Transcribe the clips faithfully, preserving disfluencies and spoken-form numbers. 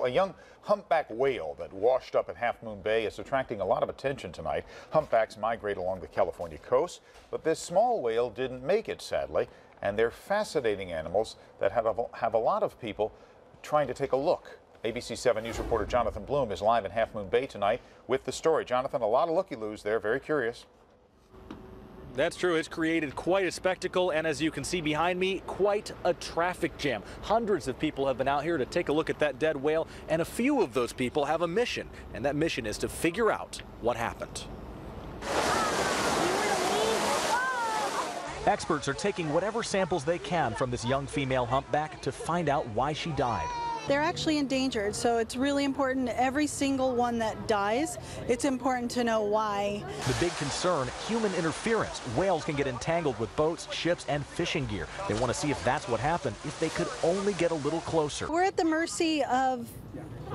A young humpback whale that washed up in Half Moon Bay is attracting a lot of attention tonight. Humpbacks migrate along the California coast, but this small whale didn't make it, sadly, and they're fascinating animals that have a, have a lot of people trying to take a look. A B C seven News reporter Jonathan Bloom is live in Half Moon Bay tonight with the story. Jonathan, a lot of looky-loos there, very curious. That's true. It's created quite a spectacle, and as you can see behind me, quite a traffic jam. Hundreds of people have been out here to take a look at that dead whale, and a few of those people have a mission, and that mission is to figure out what happened. Experts are taking whatever samples they can from this young female humpback to find out why she died. They're actually endangered, so it's really important. Every single one that dies, it's important to know why. The big concern, human interference. Whales can get entangled with boats, ships, and fishing gear. They want to see if that's what happened, if they could only get a little closer. We're at the mercy of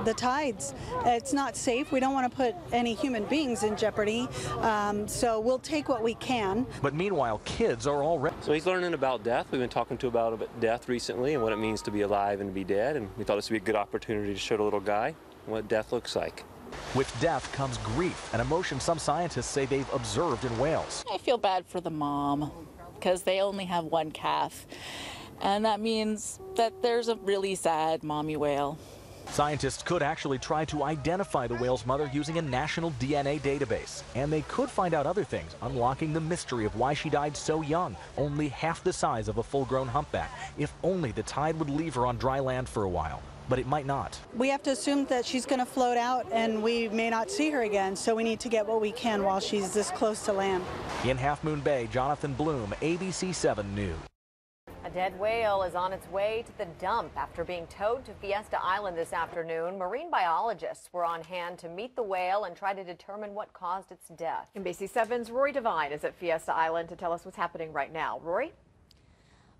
the tides. It's not safe. We don't want to put any human beings in jeopardy, um, so we'll take what we can. But meanwhile, kids are already... So he's learning about death. We've been talking to about, about death recently and what it means to be alive and to be dead, and we thought this would be a good opportunity to show the little guy what death looks like. With death comes grief, an emotion some scientists say they've observed in whales. I feel bad for the mom because they only have one calf, and that means that there's a really sad mommy whale. Scientists could actually try to identify the whale's mother using a national D N A database, and they could find out other things, unlocking the mystery of why she died so young, only half the size of a full-grown humpback. If only the tide would leave her on dry land for a while, but it might not. We have to assume that she's going to float out and we may not see her again, so we need to get what we can while she's this close to land. In Half Moon Bay, Jonathan Bloom, A B C seven News. A dead whale is on its way to the dump after being towed to Fiesta Island this afternoon. Marine biologists were on hand to meet the whale and try to determine what caused its death. N B C seven's Roy Devine is at Fiesta Island to tell us what's happening right now. Roy?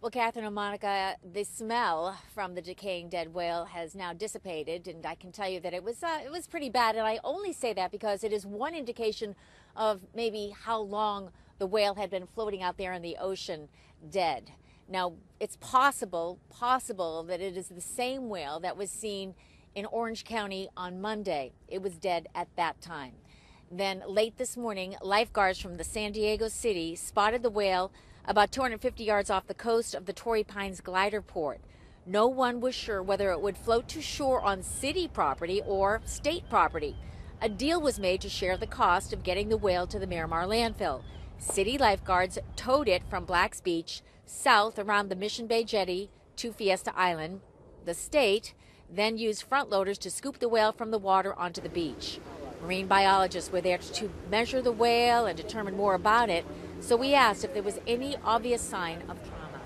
Well, Catherine and Monica, the smell from the decaying dead whale has now dissipated, and I can tell you that it was uh, it was pretty bad. And I only say that because it is one indication of maybe how long the whale had been floating out there in the ocean dead. Now, it's possible, possible that it is the same whale that was seen in Orange County on Monday. It was dead at that time. Then late this morning, lifeguards from the San Diego City spotted the whale about two hundred fifty yards off the coast of the Torrey Pines Gliderport. No one was sure whether it would float to shore on city property or state property. A deal was made to share the cost of getting the whale to the Miramar landfill. City lifeguards towed it from Black's Beach south around the Mission Bay jetty to Fiesta Island. The state then used front loaders to scoop the whale from the water onto the beach. Marine biologists were there to measure the whale and determine more about it, so we asked if there was any obvious sign of trauma.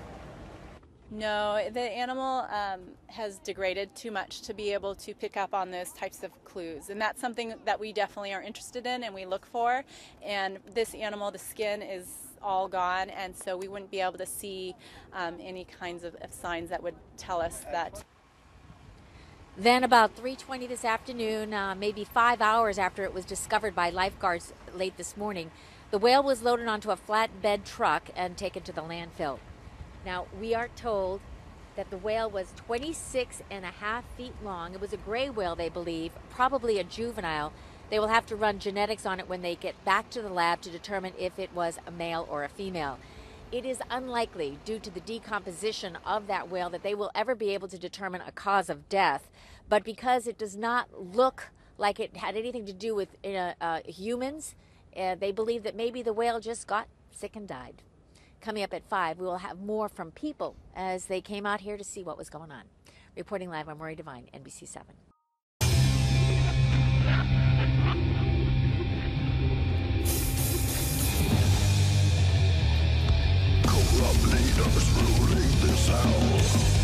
No, the animal um, has degraded too much to be able to pick up on those types of clues, and that's something that we definitely are interested in and we look for. And this animal, the skin is all gone, and so we wouldn't be able to see um, any kinds of, of signs that would tell us that. Then about three twenty this afternoon, uh, maybe five hours after it was discovered by lifeguards late this morning, the whale was loaded onto a flatbed truck and taken to the landfill. Now, we are told that the whale was twenty-six and a half feet long. It was a gray whale, they believe, probably a juvenile. They will have to run genetics on it when they get back to the lab to determine if it was a male or a female. It is unlikely, due to the decomposition of that whale, that they will ever be able to determine a cause of death. But because it does not look like it had anything to do with uh, uh, humans, uh, they believe that maybe the whale just got sick and died. Coming up at five, we will have more from people as they came out here to see what was going on. Reporting live, I'm Roy Devine, N B C seven. Who's ruling this house?